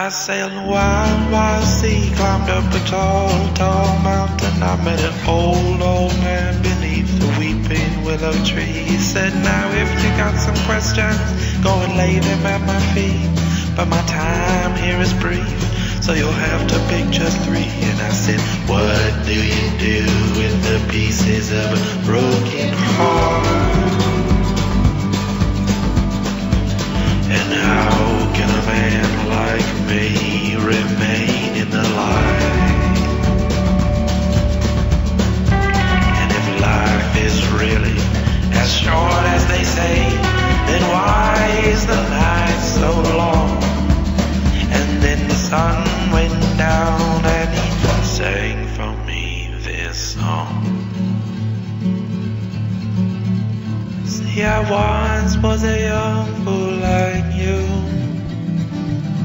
I sailed the wild, wild sea, climbed up a tall, tall mountain. I met an old, old man beneath the weeping willow tree. He said, now if you got some questions, go and lay them at my feet. But my time here is brief, so you'll have to pick just three. And I said, what do you do with the pieces of a broken heart? And how can a man like me remain in the light? And if life is really as short as they say, then why is the night so long? And then the sun went down and he sang for me this song. See, I once was a young fool like you,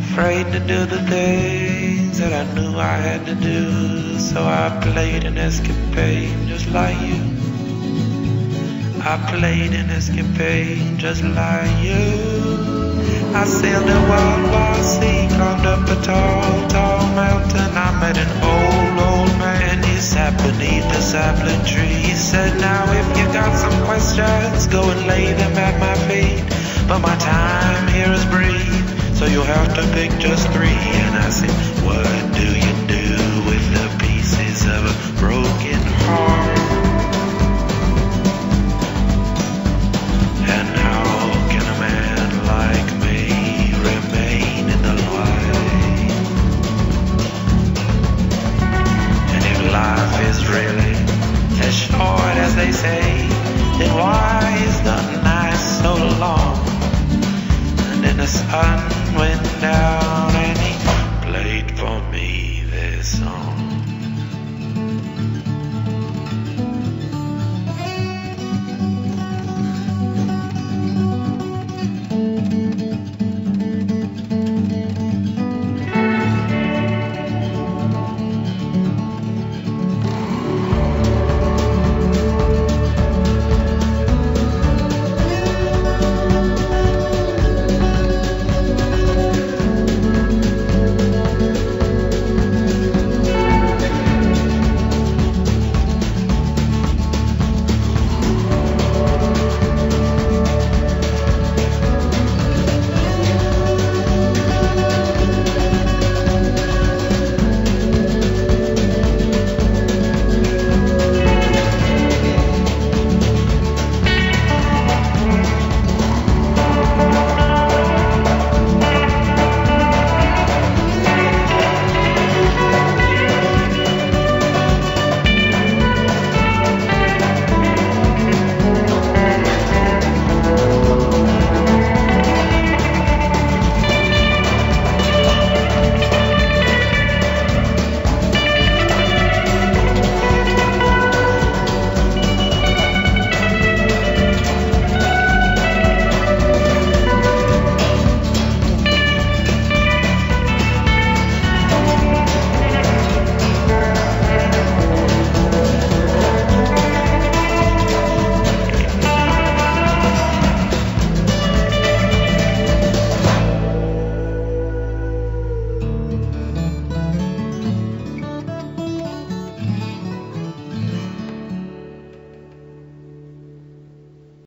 afraid to do the things that I knew I had to do. So I played an escapade just like you. I played an escapade just like you. I sailed the wild, wild sea, climbed up a tall, tall mountain. I met an old man, he sat beneath the sapling tree. He said, now if you got some questions, go and lay them at my feet. But my time here is brief, so you'll have to pick just three. And I said, what do you do with the pieces of a broken heart? And how can a man like me remain in the light? And if life is really as short as they say, then why is the night so long? And then the sun went down.